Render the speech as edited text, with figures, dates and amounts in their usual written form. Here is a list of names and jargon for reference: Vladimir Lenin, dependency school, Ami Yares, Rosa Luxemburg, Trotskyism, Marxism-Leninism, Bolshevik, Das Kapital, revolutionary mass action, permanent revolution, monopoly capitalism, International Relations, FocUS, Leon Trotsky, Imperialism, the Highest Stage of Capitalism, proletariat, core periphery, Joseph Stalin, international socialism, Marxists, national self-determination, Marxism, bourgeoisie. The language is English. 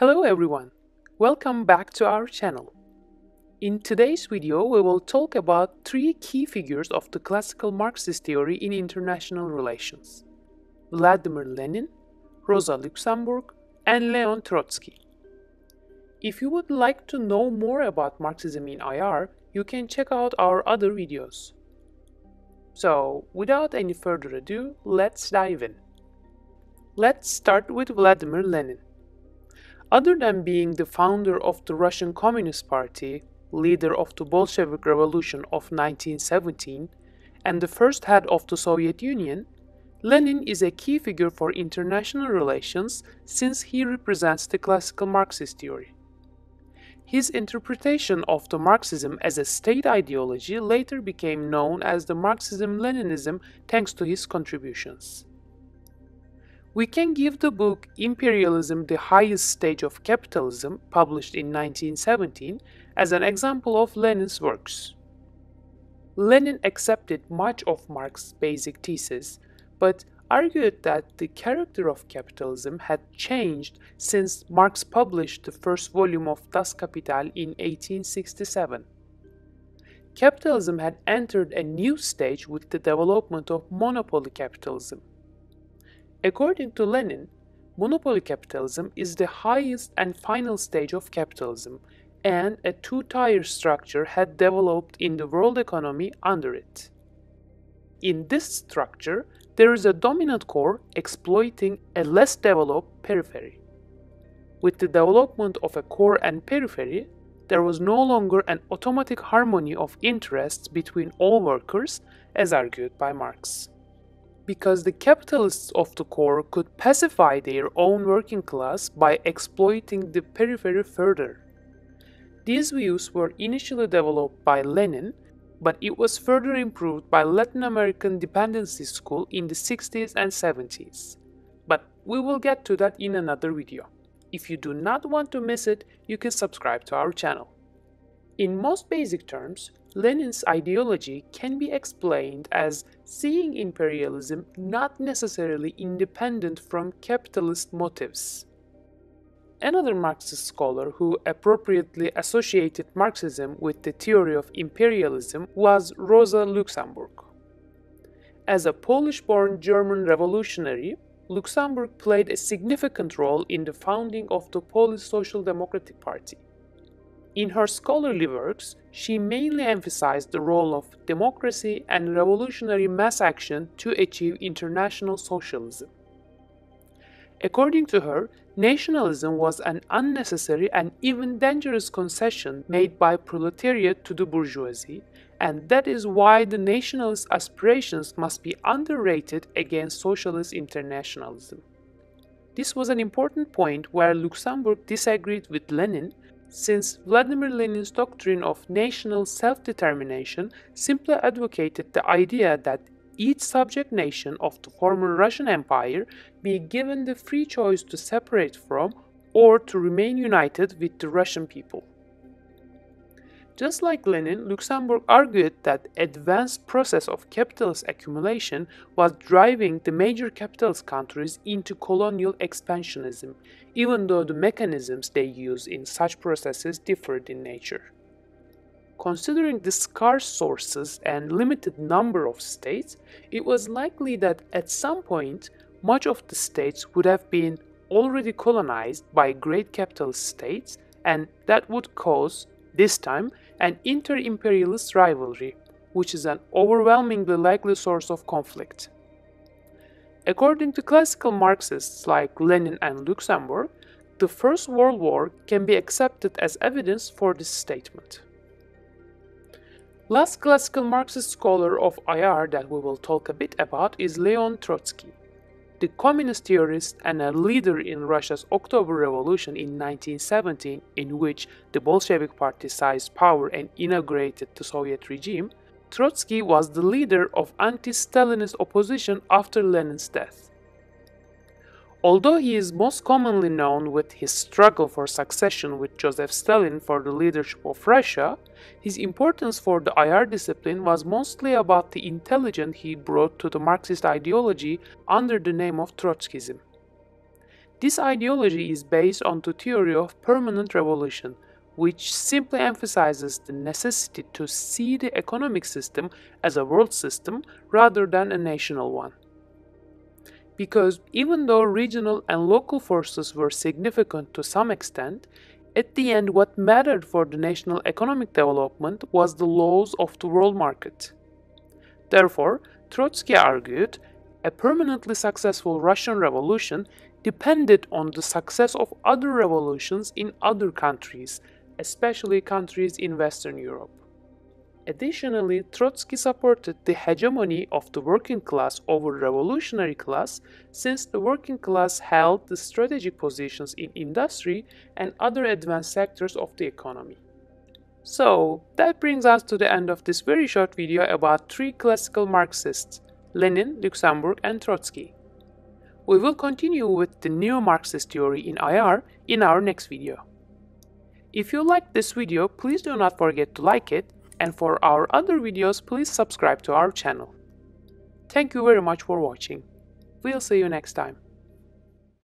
Hello everyone, welcome back to our channel. In today's video we will talk about three key figures of the classical Marxist theory in international relations: Vladimir Lenin, Rosa Luxemburg and Leon Trotsky. If you would like to know more about Marxism in IR, you can check out our other videos. So, without any further ado, let's dive in. Let's start with Vladimir Lenin. Other than being the founder of the Russian Communist Party, leader of the Bolshevik Revolution of 1917, and the first head of the Soviet Union, Lenin is a key figure for international relations since he represents the classical Marxist theory. His interpretation of the Marxism as a state ideology later became known as the Marxism-Leninism thanks to his contributions. We can give the book Imperialism, the Highest Stage of Capitalism, published in 1917, as an example of Lenin's works. Lenin accepted much of Marx's basic thesis, but argued that the character of capitalism had changed since Marx published the first volume of Das Kapital in 1867. Capitalism had entered a new stage with the development of monopoly capitalism. According to Lenin, monopoly capitalism is the highest and final stage of capitalism, and a two-tier structure had developed in the world economy under it. In this structure, there is a dominant core exploiting a less developed periphery. With the development of a core and periphery, there was no longer an automatic harmony of interests between all workers, as argued by Marx. Because the capitalists of the core could pacify their own working class by exploiting the periphery further. These views were initially developed by Lenin, but it was further improved by Latin American dependency school in the 60s and 70s. But we will get to that in another video. If you do not want to miss it, you can subscribe to our channel. In most basic terms, Lenin's ideology can be explained as seeing imperialism not necessarily independent from capitalist motives. Another Marxist scholar who appropriately associated Marxism with the theory of imperialism was Rosa Luxemburg. As a Polish-born German revolutionary, Luxemburg played a significant role in the founding of the Polish Social Democratic Party. In her scholarly works, she mainly emphasized the role of democracy and revolutionary mass action to achieve international socialism. According to her, nationalism was an unnecessary and even dangerous concession made by proletariat to the bourgeoisie, and that is why the nationalist aspirations must be underrated against socialist internationalism. This was an important point where Luxemburg disagreed with Lenin, since Vladimir Lenin's doctrine of national self-determination simply advocated the idea that each subject nation of the former Russian Empire be given the free choice to separate from or to remain united with the Russian people. Just like Lenin, Luxemburg argued that advanced process of capitalist accumulation was driving the major capitalist countries into colonial expansionism, even though the mechanisms they use in such processes differed in nature. Considering the scarce sources and limited number of states, it was likely that at some point much of the states would have been already colonized by great capitalist states, and that would cause, this time, an inter-imperialist rivalry, which is an overwhelmingly likely source of conflict. According to classical Marxists like Lenin and Luxemburg, the First World War can be accepted as evidence for this statement. Last classical Marxist scholar of IR that we will talk a bit about is Leon Trotsky. The communist theorist and a leader in Russia's October Revolution in 1917, in which the Bolshevik Party seized power and inaugurated the Soviet regime, Trotsky was the leader of anti-Stalinist opposition after Lenin's death. Although he is most commonly known with his struggle for succession with Joseph Stalin for the leadership of Russia, his importance for the IR discipline was mostly about the intelligence he brought to the Marxist ideology under the name of Trotskyism. This ideology is based on the theory of permanent revolution, which simply emphasizes the necessity to see the economic system as a world system rather than a national one. Because even though regional and local forces were significant to some extent, at the end what mattered for the national economic development was the laws of the world market. Therefore, Trotsky argued, a permanently successful Russian revolution depended on the success of other revolutions in other countries, especially countries in Western Europe. Additionally, Trotsky supported the hegemony of the working class over revolutionary class, since the working class held the strategic positions in industry and other advanced sectors of the economy. So, that brings us to the end of this very short video about three classical Marxists: Lenin, Luxemburg, and Trotsky. We will continue with the new Marxist theory in IR in our next video. If you liked this video, please do not forget to like it, and for our other videos, please subscribe to our channel. Thank you very much for watching. We'll see you next time.